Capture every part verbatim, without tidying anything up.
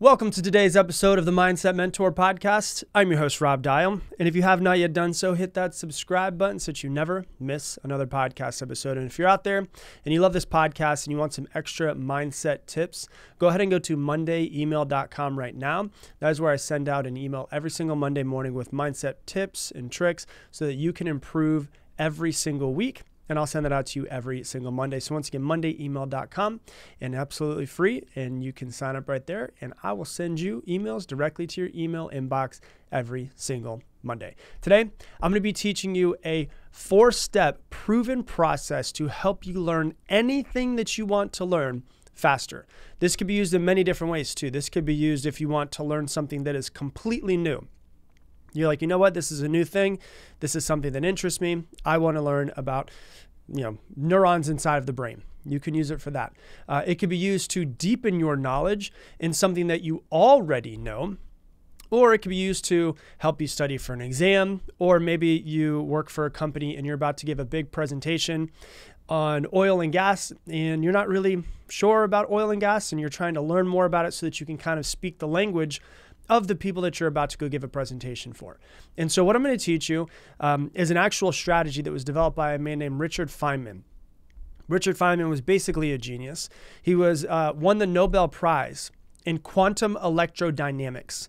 Welcome to today's episode of the Mindset Mentor Podcast. I'm your host, Rob Dial, and if you have not yet done so, hit that subscribe button so that you never miss another podcast episode. And if you're out there and you love this podcast and you want some extra mindset tips, go ahead and go to monday email dot com right now. That is where I send out an email every single Monday morning with mindset tips and tricks so that you can improve every single week. And I'll send that out to you every single Monday. So once again, monday email dot com, and absolutely free. And you can sign up right there, and I will send you emails directly to your email inbox every single Monday. Today, I'm going to be teaching you a four-step proven process to help you learn anything that you want to learn faster. This could be used in many different ways too. This could be used if you want to learn something that is completely new. You're like, you know what? This is a new thing. This is something that interests me. I want to learn about, you know, neurons inside of the brain. You can use it for that. Uh, it could be used to deepen your knowledge in something that you already know, or it could be used to help you study for an exam, or maybe you work for a company and you're about to give a big presentation on oil and gas, and you're not really sure about oil and gas, and you're trying to learn more about it so that you can kind of speak the language of the people that you're about to go give a presentation for. And so what I'm going to teach you um, is an actual strategy that was developed by a man named Richard Feynman. Richard Feynman was basically a genius. He was uh, won the Nobel Prize in quantum electrodynamics.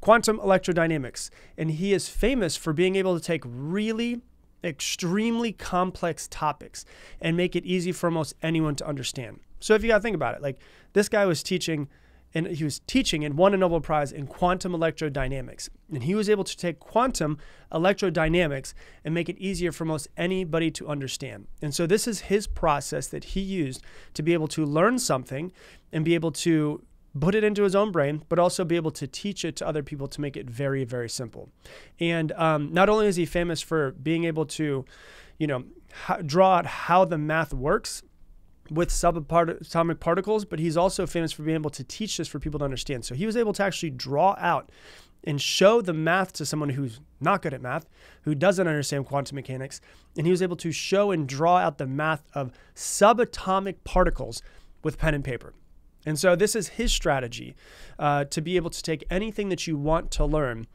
Quantum electrodynamics. And he is famous for being able to take really extremely complex topics and make it easy for almost anyone to understand. So if you got to think about it, like this guy was teaching And he was teaching and won a Nobel Prize in quantum electrodynamics. And he was able to take quantum electrodynamics and make it easier for most anybody to understand. And so this is his process that he used to be able to learn something and be able to put it into his own brain, but also be able to teach it to other people to make it very, very simple. And um, not only is he famous for being able to, you know, draw out how the math works with subatomic particles, but he's also famous for being able to teach this for people to understand. So he was able to actually draw out and show the math to someone who's not good at math, who doesn't understand quantum mechanics, and he was able to show and draw out the math of subatomic particles with pen and paper. And so this is his strategy uh, to be able to take anything that you want to learn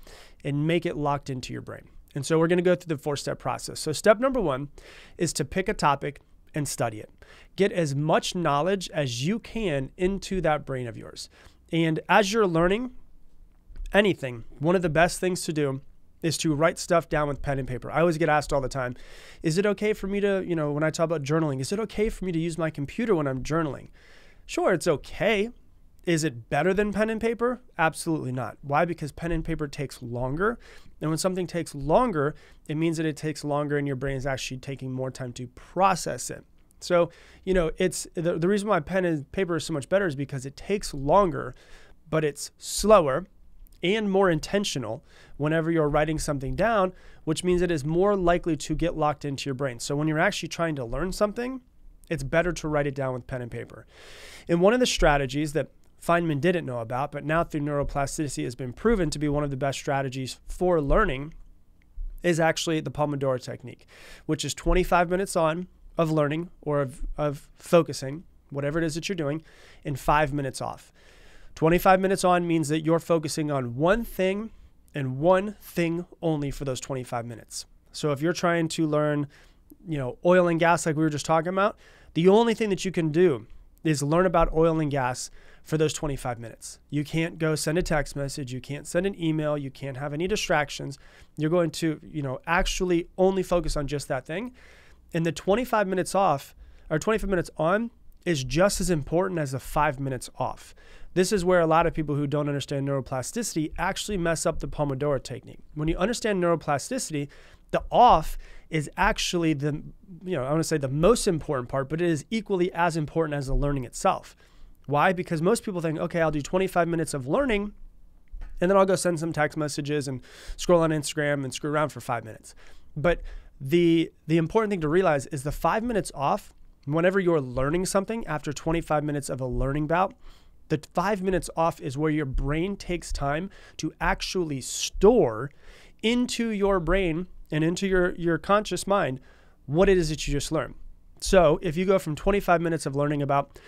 and make it locked into your brain. And so we're going to go through the four-step process. So step number one is to pick a topic and study it. Get as much knowledge as you can into that brain of yours. And as you're learning anything, one of the best things to do is to write stuff down with pen and paper. I always get asked all the time, is it okay for me to, you know, when I talk about journaling, is it okay for me to use my computer when I'm journaling? Sure, it's okay. Is it better than pen and paper? Absolutely not. Why? Because pen and paper takes longer. And when something takes longer, it means that it takes longer and your brain is actually taking more time to process it. So, you know, it's the, the reason why pen and paper is so much better is because it takes longer, but it's slower and more intentional whenever you're writing something down, which means it is more likely to get locked into your brain. So when you're actually trying to learn something, it's better to write it down with pen and paper. And one of the strategies that Feynman didn't know about, but now through neuroplasticity has been proven to be one of the best strategies for learning, is actually the Pomodoro technique, which is twenty-five minutes on of learning or of, of focusing, whatever it is that you're doing, and five minutes off. twenty-five minutes on means that you're focusing on one thing and one thing only for those twenty-five minutes. So if you're trying to learn, you know, oil and gas like we were just talking about, the only thing that you can do is learn about oil and gas for those twenty-five minutes. You can't go send a text message. You can't send an email. You can't have any distractions. You're going to, you know, actually only focus on just that thing. And the twenty-five minutes off or twenty-five minutes on is just as important as the five minutes off. This is where a lot of people who don't understand neuroplasticity actually mess up the Pomodoro technique. When you understand neuroplasticity, the off is actually the, you know, I want to say the most important part, but it is equally as important as the learning itself. Why? Because most people think, okay, I'll do twenty-five minutes of learning and then I'll go send some text messages and scroll on Instagram and screw around for five minutes. But the, the important thing to realize is the five minutes off, whenever you're learning something after twenty-five minutes of a learning bout, the five minutes off is where your brain takes time to actually store into your brain and into your, your conscious mind what it is that you just learned. So if you go from twenty-five minutes of learning about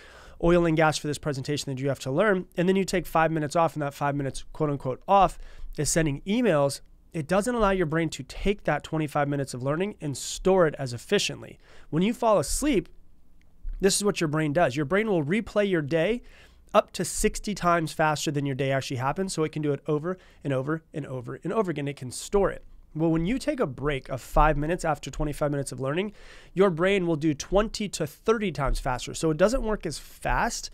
oil and gas for this presentation that you have to learn, and then you take five minutes off, and that five minutes, quote unquote, off is sending emails, it doesn't allow your brain to take that twenty-five minutes of learning and store it as efficiently. When you fall asleep, this is what your brain does. Your brain will replay your day up to sixty times faster than your day actually happens, so it can do it over and over and over and over again. It can store it. Well, when you take a break of five minutes after twenty-five minutes of learning, your brain will do twenty to thirty times faster. So it doesn't work as fast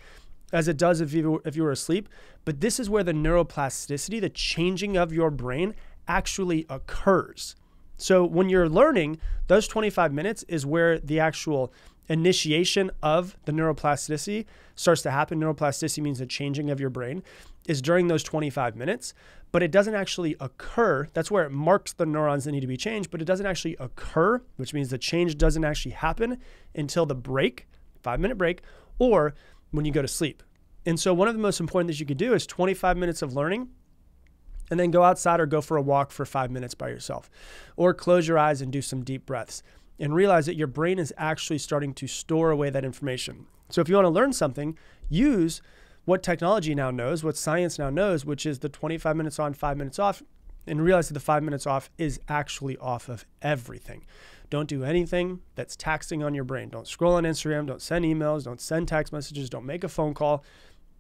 as it does if you, if you were asleep, but this is where the neuroplasticity, the changing of your brain, actually occurs. So when you're learning, those twenty-five minutes is where the actual initiation of the neuroplasticity starts to happen. Neuroplasticity means the changing of your brain is during those twenty-five minutes, but it doesn't actually occur. That's where it marks the neurons that need to be changed, but it doesn't actually occur, which means the change doesn't actually happen until the break, five minute break, or when you go to sleep. And so one of the most important things you could do is twenty-five minutes of learning, and then go outside or go for a walk for five minutes by yourself, or close your eyes and do some deep breaths, and realize that your brain is actually starting to store away that information. So if you want to learn something, use what technology now knows, what science now knows, which is the twenty-five minutes on, five minutes off, and realize that the five minutes off is actually off of everything. Don't do anything that's taxing on your brain. Don't scroll on Instagram, don't send emails, don't send text messages, don't make a phone call.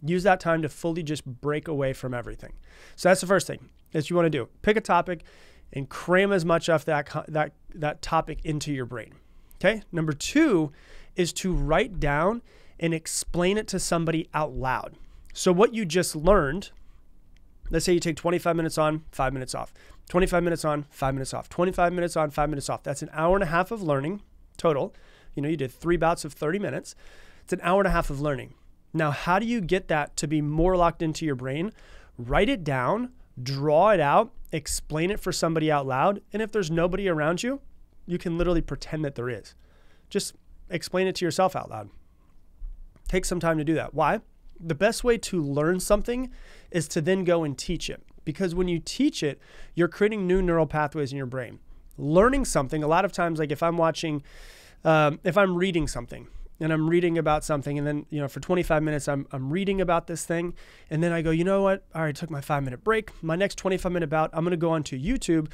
Use that time to fully just break away from everything. So that's the first thing that you want to do. Pick a topic and cram as much of that, that, that topic into your brain, okay? Number two is to write down and explain it to somebody out loud. So what you just learned, let's say you take twenty-five minutes on, five minutes off, twenty-five minutes on, five minutes off, twenty-five minutes on, five minutes off. That's an hour and a half of learning total. You know, you did three bouts of thirty minutes. It's an hour and a half of learning. Now, how do you get that to be more locked into your brain? Write it down, draw it out, explain it for somebody out loud. And if there's nobody around you, you can literally pretend that there is. Just explain it to yourself out loud. Take some time to do that. Why? The best way to learn something is to then go and teach it. Because when you teach it, you're creating new neural pathways in your brain. Learning something, a lot of times, like if I'm watching, um, if I'm reading something, and I'm reading about something, and then, you know, for twenty-five minutes, I'm, I'm reading about this thing, and then I go, you know what? All right, I took my five-minute break. My next twenty-five minute bout, I'm gonna go onto YouTube,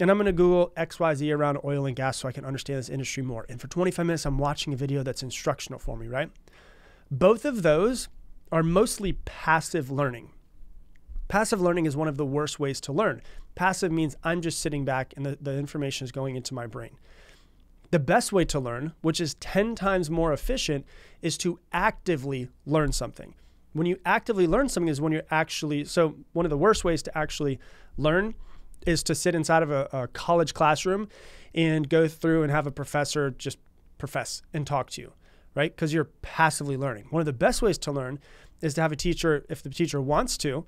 and I'm gonna Google X Y Z around oil and gas so I can understand this industry more. And for twenty-five minutes, I'm watching a video that's instructional for me, right? Both of those are mostly passive learning. Passive learning is one of the worst ways to learn. Passive means I'm just sitting back and the, the information is going into my brain. The best way to learn, which is ten times more efficient, is to actively learn something. When you actively learn something is when you're actually, so one of the worst ways to actually learn is to sit inside of a, a college classroom and go through and have a professor just profess and talk to you, right? Because you're passively learning. One of the best ways to learn is to have a teacher, if the teacher wants to,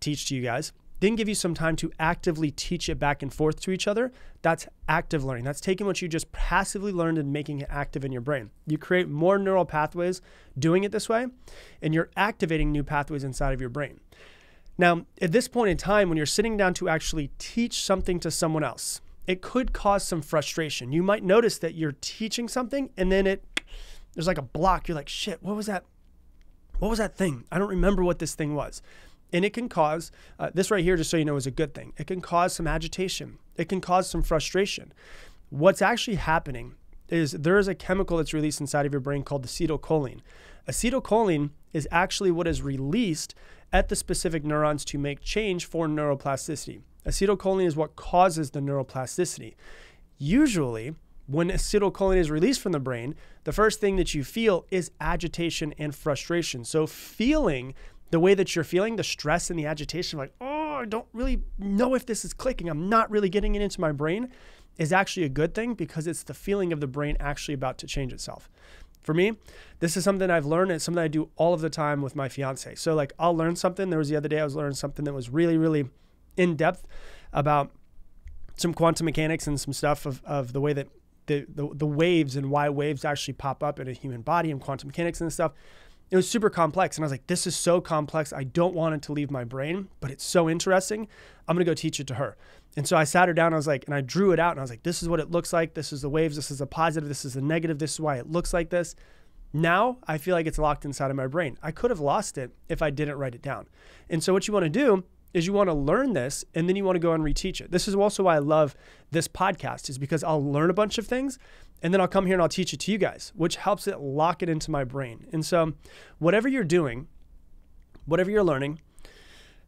teach to you guys, then give you some time to actively teach it back and forth to each other. That's active learning. That's taking what you just passively learned and making it active in your brain. You create more neural pathways doing it this way, and you're activating new pathways inside of your brain. Now, at this point in time, when you're sitting down to actually teach something to someone else, it could cause some frustration. You might notice that you're teaching something and then it, there's like a block. You're like, shit, what was that? What was that thing? I don't remember what this thing was. And it can cause, uh, this right here, just so you know, is a good thing. It can cause some agitation. It can cause some frustration. What's actually happening is there is a chemical that's released inside of your brain called acetylcholine. Acetylcholine is actually what is released at the specific neurons to make change for neuroplasticity. Acetylcholine is what causes the neuroplasticity. Usually, when acetylcholine is released from the brain, the first thing that you feel is agitation and frustration. So feeling the way that you're feeling, the stress and the agitation, like, oh, I don't really know if this is clicking, I'm not really getting it into my brain, is actually a good thing because it's the feeling of the brain actually about to change itself. For me, this is something I've learned. It's something I do all of the time with my fiance. So like I'll learn something. There was the other day I was learning something that was really, really in depth about some quantum mechanics and some stuff of, of the way that the, the, the waves and why waves actually pop up in a human body and quantum mechanics and stuff. It was super complex. And I was like, this is so complex. I don't want it to leave my brain, but it's so interesting. I'm going to go teach it to her. And so I sat her down. I was like, and I drew it out and I was like, this is what it looks like. This is the waves. This is the positive. This is the negative. This is why it looks like this. Now I feel like it's locked inside of my brain. I could have lost it if I didn't write it down. And so what you want to do is you want to learn this and then you want to go and reteach it. This is also why I love this podcast, is because I'll learn a bunch of things and then I'll come here and I'll teach it to you guys, which helps it lock it into my brain. And so whatever you're doing, whatever you're learning,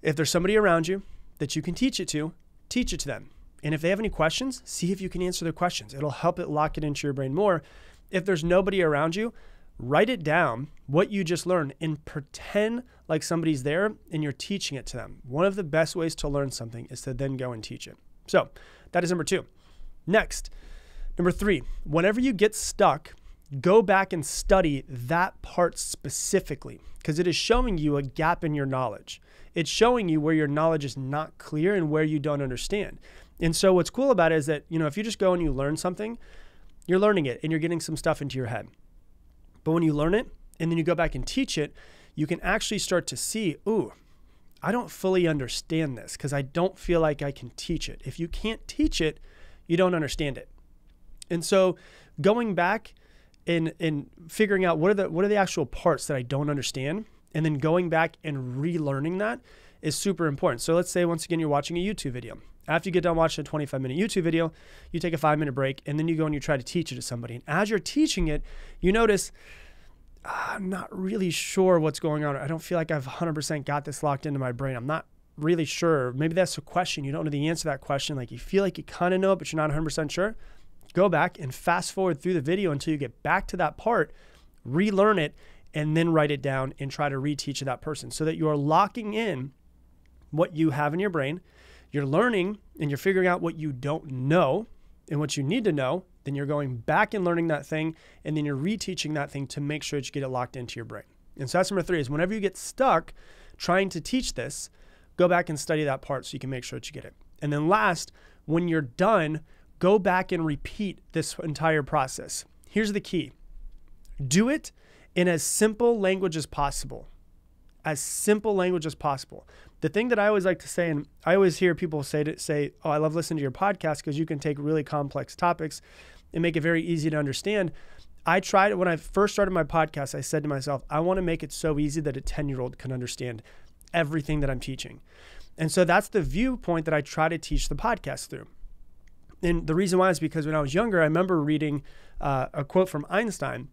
if there's somebody around you that you can teach it to, teach it to them. And if they have any questions, see if you can answer their questions. It'll help it lock it into your brain more. If there's nobody around you, write it down, what you just learned, and pretend like somebody's there and you're teaching it to them. One of the best ways to learn something is to then go and teach it. So that is number two. Next, number three, whenever you get stuck, go back and study that part specifically, because it is showing you a gap in your knowledge. It's showing you where your knowledge is not clear and where you don't understand. And so what's cool about it is that, you know, if you just go and you learn something, you're learning it and you're getting some stuff into your head. But when you learn it and then you go back and teach it, you can actually start to see, ooh, I don't fully understand this because I don't feel like I can teach it. If you can't teach it, you don't understand it. And so going back and, and figuring out what are, the, what are the actual parts that I don't understand, and then going back and relearning that is super important. So let's say, once again, you're watching a YouTube video. After you get done watching a twenty-five minute YouTube video, you take a five minute break and then you go and you try to teach it to somebody. And as you're teaching it, you notice, ah, I'm not really sure what's going on. I don't feel like I've one hundred percent got this locked into my brain. I'm not really sure. Maybe that's a question. You don't know the answer to that question. Like, you feel like you kind of know it, but you're not one hundred percent sure. Go back and fast forward through the video until you get back to that part, relearn it, and then write it down and try to reteach to that person so that you are locking in what you have in your brain. You're learning and you're figuring out what you don't know and what you need to know. Then you're going back and learning that thing, and then you're reteaching that thing to make sure that you get it locked into your brain. And so that's number three, is whenever you get stuck trying to teach this, go back and study that part so you can make sure that you get it. And then last, when you're done, go back and repeat this entire process. Here's the key. Do it in as simple language as possible. As simple language as possible. The thing that I always like to say, and I always hear people say, to, say, oh, I love listening to your podcast because you can take really complex topics and make it very easy to understand. I tried, when I first started my podcast, I said to myself, I want to make it so easy that a ten year old can understand everything that I'm teaching. And so that's the viewpoint that I try to teach the podcast through. And the reason why is because when I was younger, I remember reading uh, a quote from Einstein.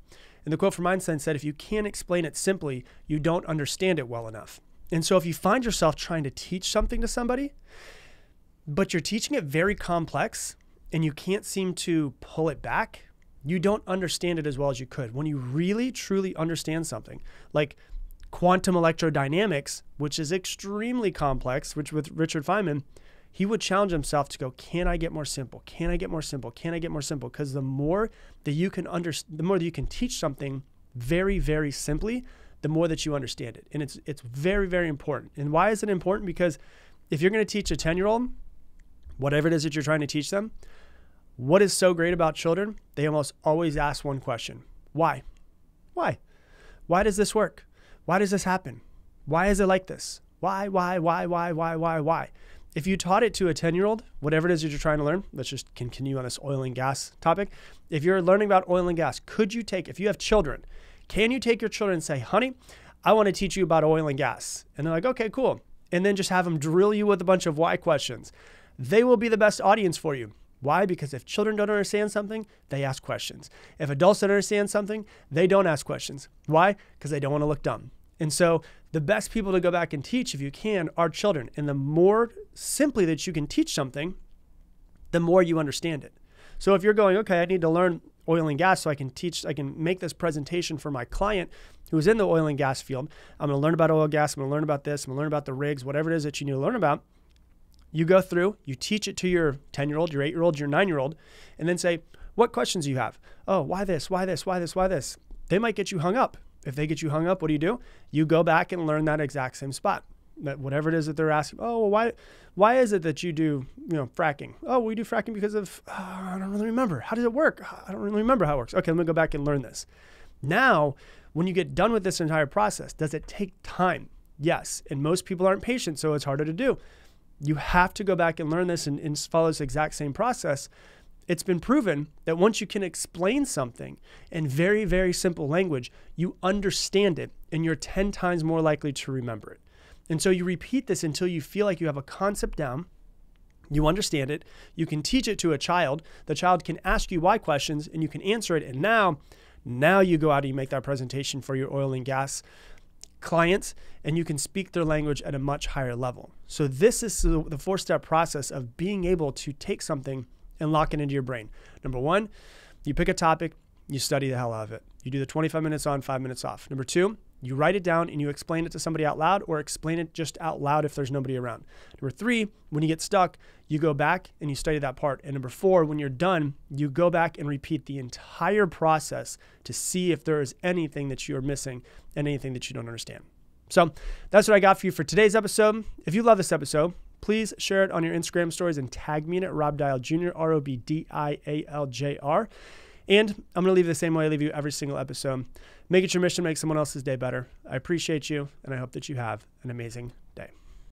And the quote from Einstein said, if you can't explain it simply, you don't understand it well enough. And so if you find yourself trying to teach something to somebody, but you're teaching it very complex and you can't seem to pull it back, you don't understand it as well as you could. When you really, truly understand something, like quantum electrodynamics, which is extremely complex, which with Richard Feynman, he would challenge himself to go, can I get more simple? Can I get more simple? Can I get more simple? Because the more that you can under, the more that you can teach something very, very simply, the more that you understand it. And it's it's very, very important. And why is it important? Because if you're going to teach a ten year old, whatever it is that you're trying to teach them, what is so great about children? They almost always ask one question. Why? Why? Why does this work? Why does this happen? Why is it like this? Why, why, why, why, why, why, why? If you taught it to a ten year old, whatever it is that you're trying to learn, let's just continue on this oil and gas topic. If you're learning about oil and gas, could you take, if you have children, can you take your children and say, honey, I want to teach you about oil and gas? And they're like, okay, cool. And then just have them drill you with a bunch of why questions. They will be the best audience for you. Why? Because if children don't understand something, they ask questions. If adults don't understand something, they don't ask questions. Why? Because they don't want to look dumb. And so the best people to go back and teach, if you can, are children. And the more simply that you can teach something, the more you understand it. So if you're going, okay, I need to learn oil and gas so I can teach, I can make this presentation for my client who is in the oil and gas field. I'm going to learn about oil and gas. I'm going to learn about this. I'm going to learn about the rigs, whatever it is that you need to learn about. You go through, you teach it to your ten year old, your eight year old, your nine year old, and then say, what questions do you have? Oh, why this, why this, why this, why this? They might get you hung up. If they get you hung up, what do you do? You go back and learn that exact same spot. That whatever it is that they're asking, oh, well, why, why is it that you do, you know, fracking? Oh, we do fracking because of, oh, I don't really remember. How does it work? I don't really remember how it works. Okay, let me go back and learn this. Now, when you get done with this entire process, does it take time? Yes, and most people aren't patient, so it's harder to do. You have to go back and learn this and, and follow this exact same process. It's been proven that once you can explain something in very, very simple language, you understand it and you're ten times more likely to remember it. And so you repeat this until you feel like you have a concept down, you understand it, you can teach it to a child, the child can ask you why questions and you can answer it. And now, now you go out and you make that presentation for your oil and gas clients and you can speak their language at a much higher level. So this is the four-step process of being able to take something and lock it into your brain. Number one, you pick a topic, you study the hell out of it. You do the twenty-five minutes on, five minutes off. Number two, you write it down and you explain it to somebody out loud or explain it just out loud if there's nobody around. Number three, when you get stuck, you go back and you study that part. And number four, when you're done, you go back and repeat the entire process to see if there is anything that you're missing and anything that you don't understand. So that's what I got for you for today's episode. If you love this episode, please share it on your Instagram stories and tag me in at Rob Dial Junior, R O B D I A L J R. And I'm going to leave it the same way I leave you every single episode. Make it your mission to make someone else's day better. I appreciate you, and I hope that you have an amazing day.